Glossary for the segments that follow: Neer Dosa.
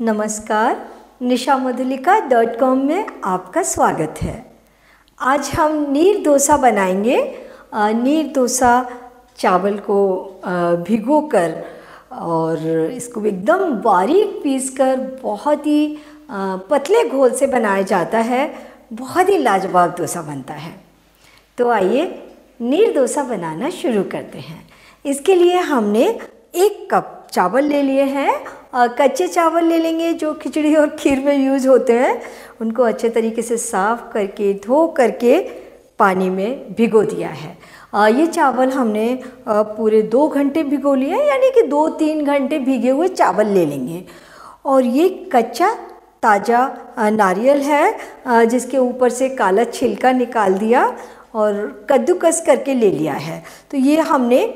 नमस्कार, निशा मधुलिका.com में आपका स्वागत है। आज हम नीर डोसा बनाएंगे। नीर डोसा चावल को भिगोकर और इसको एकदम बारीक पीसकर बहुत ही पतले घोल से बनाया जाता है। बहुत ही लाजवाब डोसा बनता है। तो आइए नीर डोसा बनाना शुरू करते हैं। इसके लिए हमने 1 कप चावल ले लिए हैं। कच्चे चावल ले लेंगे जो खिचड़ी और खीर में यूज़ होते हैं। उनको अच्छे तरीके से साफ़ करके धो करके पानी में भिगो दिया है। ये चावल हमने पूरे 2 घंटे भिगो लिए, यानी कि 2-3 घंटे भीगे हुए चावल ले लेंगे। और ये कच्चा ताज़ा नारियल है जिसके ऊपर से काला छिलका निकाल दिया और कद्दूकस करके ले लिया है। तो ये हमने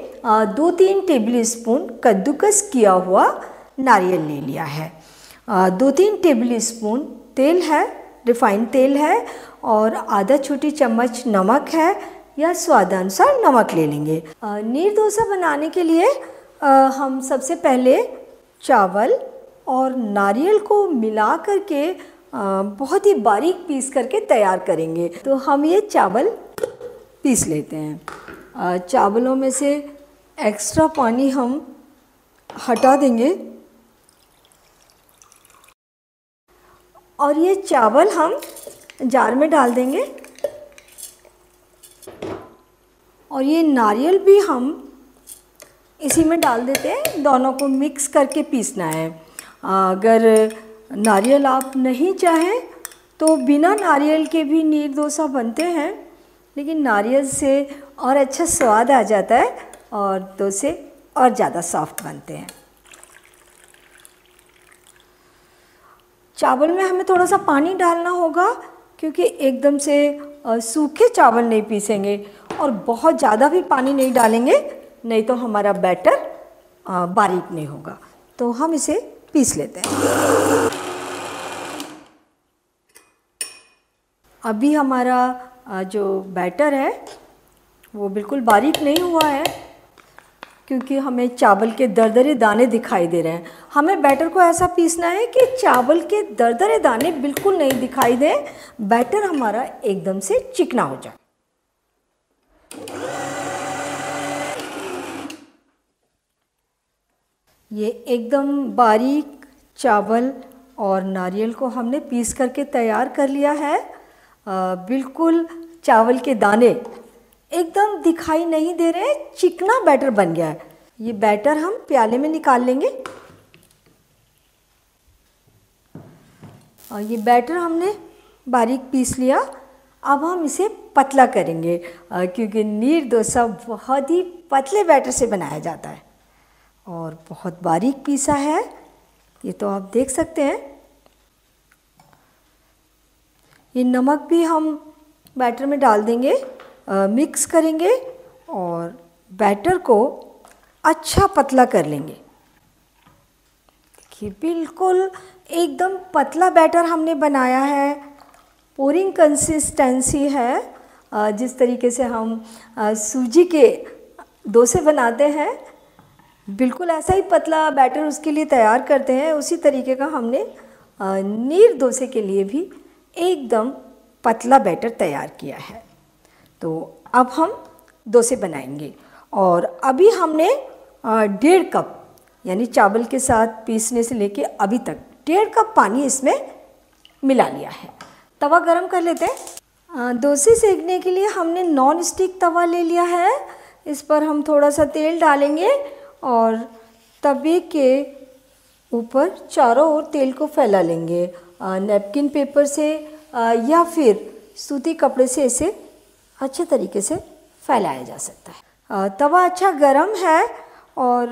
2-3 टेबल स्पून कद्दूकस किया हुआ नारियल ले लिया है। 2-3 टेबल स्पून तेल है, रिफाइंड तेल है, और आधा छोटी चम्मच नमक है या स्वादानुसार नमक ले लेंगे। नीर डोसा बनाने के लिए हम सबसे पहले चावल और नारियल को मिला करके बहुत ही बारीक पीस करके तैयार करेंगे। तो हम ये चावल पीस लेते हैं। चावलों में से एक्स्ट्रा पानी हम हटा देंगे और ये चावल हम जार में डाल देंगे। और ये नारियल भी हम इसी में डाल देते हैं। दोनों को मिक्स करके पीसना है। अगर नारियल आप नहीं चाहें तो बिना नारियल के भी नीर डोसा बनते हैं, लेकिन नारियल से और अच्छा स्वाद आ जाता है और डोसे और ज़्यादा सॉफ्ट बनते हैं। चावल में हमें थोड़ा सा पानी डालना होगा क्योंकि एकदम से सूखे चावल नहीं पीसेंगे और बहुत ज़्यादा भी पानी नहीं डालेंगे, नहीं तो हमारा बैटर बारीक नहीं होगा। तो हम इसे पीस लेते हैं। अभी हमारा जो बैटर है वो बिल्कुल बारीक नहीं हुआ है क्योंकि हमें चावल के दरदरे दाने दिखाई दे रहे हैं। हमें बैटर को ऐसा पीसना है कि चावल के दरदरे दाने बिल्कुल नहीं दिखाई दें, बैटर हमारा एकदम से चिकना हो जाए। ये एकदम बारीक चावल और नारियल को हमने पीस करके तैयार कर लिया है। बिल्कुल चावल के दाने एकदम दिखाई नहीं दे रहे, चिकना बैटर बन गया है। ये बैटर हम प्याले में निकाल लेंगे। और ये बैटर हमने बारीक पीस लिया। अब हम इसे पतला करेंगे क्योंकि नीर डोसा बहुत ही पतले बैटर से बनाया जाता है और बहुत बारीक पीसा है। ये तो आप देख सकते हैं। ये नमक भी हम बैटर में डाल देंगे, मिक्स करेंगे और बैटर को अच्छा पतला कर लेंगे। देखिए बिल्कुल एकदम पतला बैटर हमने बनाया है। पूरी कंसिस्टेंसी है। जिस तरीके से हम सूजी के डोसे बनाते हैं, बिल्कुल ऐसा ही पतला बैटर उसके लिए तैयार करते हैं। उसी तरीके का हमने नीर डोसे के लिए भी एकदम पतला बैटर तैयार किया है। तो अब हम डोसे बनाएंगे। और अभी हमने 1.5 कप, यानी चावल के साथ पीसने से लेके अभी तक 1.5 कप पानी इसमें मिला लिया है। तवा गरम कर लेते हैं। डोसे सेकने के लिए हमने नॉन स्टिक तवा ले लिया है। इस पर हम थोड़ा सा तेल डालेंगे और तवे के ऊपर चारों ओर तेल को फैला लेंगे। नैपकिन पेपर से या फिर सूती कपड़े से इसे अच्छे तरीके से फैलाया जा सकता है। तवा अच्छा गरम है और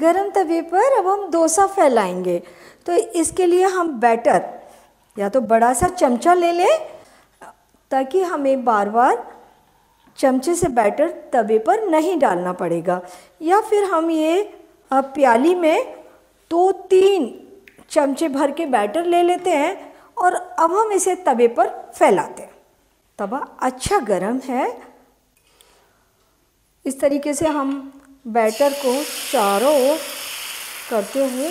गरम तवे पर अब हम डोसा फैलाएंगे। तो इसके लिए हम बैटर या तो बड़ा सा चमचा ले लें ताकि हमें बार बार चमचे से बैटर तवे पर नहीं डालना पड़ेगा, या फिर हम ये प्याली में 2-3 चमचे भर के बैटर ले लेते हैं और अब हम इसे तवे पर फैलाते हैं। तवा अच्छा गरम है। इस तरीके से हम बैटर को चारों ओर करते हुए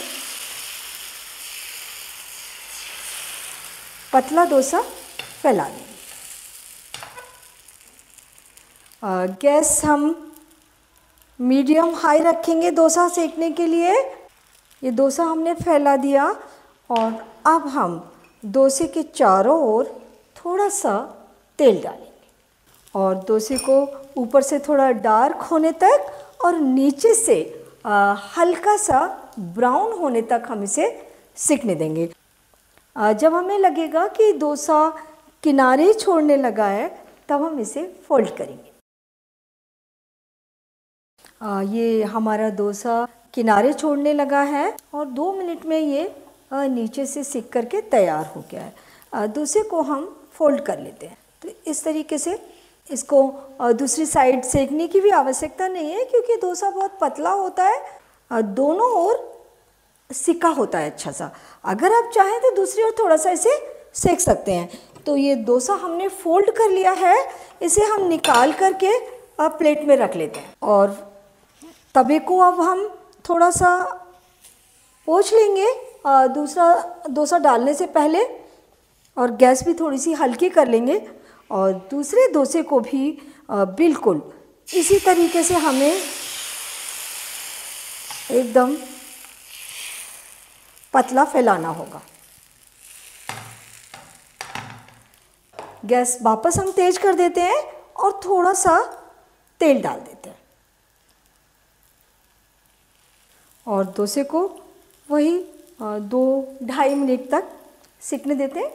पतला डोसा फैला देंगे। गैस हम मीडियम हाई रखेंगे डोसा सेकने के लिए। ये डोसा हमने फैला दिया और अब हम डोसे के चारों ओर थोड़ा सा तेल डालेंगे और डोसे को ऊपर से थोड़ा डार्क होने तक और नीचे से हल्का सा ब्राउन होने तक हम इसे सिकने देंगे। जब हमें लगेगा कि डोसा किनारे छोड़ने लगा है तब हम इसे फोल्ड करेंगे। ये हमारा डोसा किनारे छोड़ने लगा है और 2 मिनट में ये नीचे से सिक करके तैयार हो गया है। डोसे को हम फोल्ड कर लेते हैं। तो इस तरीके से इसको दूसरी साइड सेकने की भी आवश्यकता नहीं है क्योंकि डोसा बहुत पतला होता है, दोनों ओर सिका होता है अच्छा सा। अगर आप चाहें तो दूसरी ओर थोड़ा सा इसे सेक सकते हैं। तो ये डोसा हमने फोल्ड कर लिया है, इसे हम निकाल करके प्लेट में रख लेते हैं और तवे को अब हम थोड़ा सा पोंछ लेंगे दूसरा डोसा डालने से पहले और गैस भी थोड़ी सी हल्की कर लेंगे। और दूसरे डोसे को भी बिल्कुल इसी तरीके से हमें एकदम पतला फैलाना होगा। गैस वापस हम तेज कर देते हैं और थोड़ा सा तेल डाल देते हैं और डोसे को वही 2-2.5 मिनट तक सिकने देते हैं।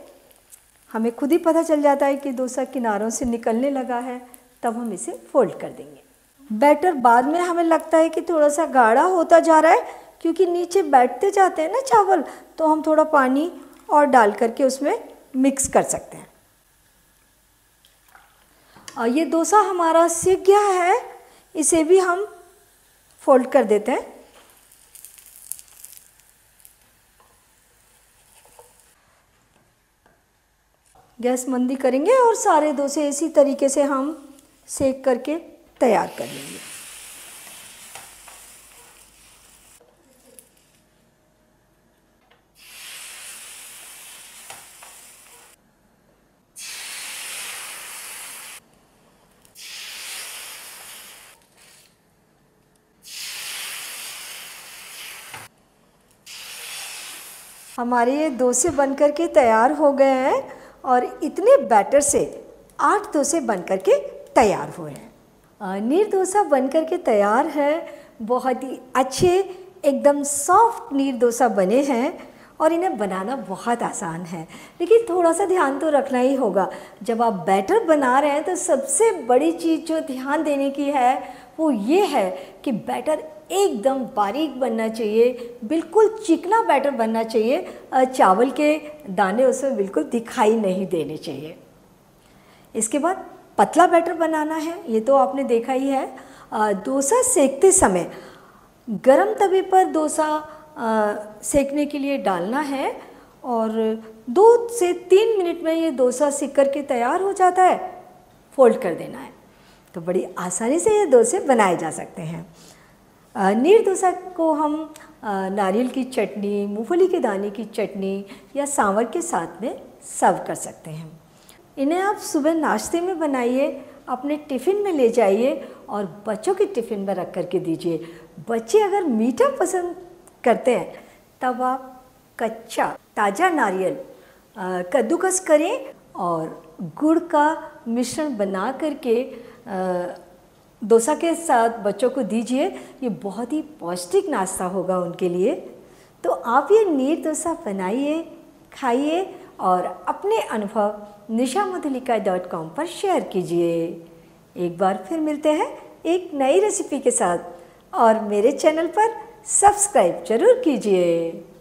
हमें खुद ही पता चल जाता है कि डोसा किनारों से निकलने लगा है, तब हम इसे फोल्ड कर देंगे। बैटर बाद में हमें लगता है कि थोड़ा सा गाढ़ा होता जा रहा है क्योंकि नीचे बैठते जाते हैं ना चावल, तो हम थोड़ा पानी और डाल करके उसमें मिक्स कर सकते हैं। और ये डोसा हमारा सिक गया है, इसे भी हम फोल्ड कर देते हैं। गैस मंदी करेंगे और सारे डोसे इसी तरीके से हम सेक करके तैयार कर लेंगे। हमारे ये डोसे बनकर के तैयार हो गए हैं और इतने बैटर से 8 डोसे बनकर के तैयार हुए हैं। नीर डोसा बनकर के तैयार है। बहुत ही अच्छे एकदम सॉफ्ट नीर डोसा बने हैं और इन्हें बनाना बहुत आसान है, लेकिन थोड़ा सा ध्यान तो रखना ही होगा। जब आप बैटर बना रहे हैं तो सबसे बड़ी चीज़ जो ध्यान देने की है वो ये है कि बैटर एकदम बारीक बनना चाहिए, बिल्कुल चिकना बैटर बनना चाहिए, चावल के दाने उसमें बिल्कुल दिखाई नहीं देने चाहिए। इसके बाद पतला बैटर बनाना है, ये तो आपने देखा ही है। डोसा सेकते समय गरम तवे पर डोसा सेकने के लिए डालना है और 2 से 3 मिनट में ये डोसा सिक कर के तैयार हो जाता है। फोल्ड कर देना है तो बड़ी आसानी से ये डोसे बनाए जा सकते हैं। नीर डोसा को हम नारियल की चटनी, मूंगफली के दाने की चटनी या सांवर के साथ में सर्व कर सकते हैं। इन्हें आप सुबह नाश्ते में बनाइए, अपने टिफ़िन में ले जाइए और बच्चों के टिफ़िन में रख कर के दीजिए। बच्चे अगर मीठा पसंद करते हैं तब आप कच्चा ताज़ा नारियल कद्दूकस करें और गुड़ का मिश्रण बना करके डोसा के साथ बच्चों को दीजिए। ये बहुत ही पौष्टिक नाश्ता होगा उनके लिए। तो आप ये नीर डोसा बनाइए, खाइए और अपने अनुभव nishamadhulika.com पर शेयर कीजिए। एक बार फिर मिलते हैं एक नई रेसिपी के साथ और मेरे चैनल पर सब्सक्राइब ज़रूर कीजिए।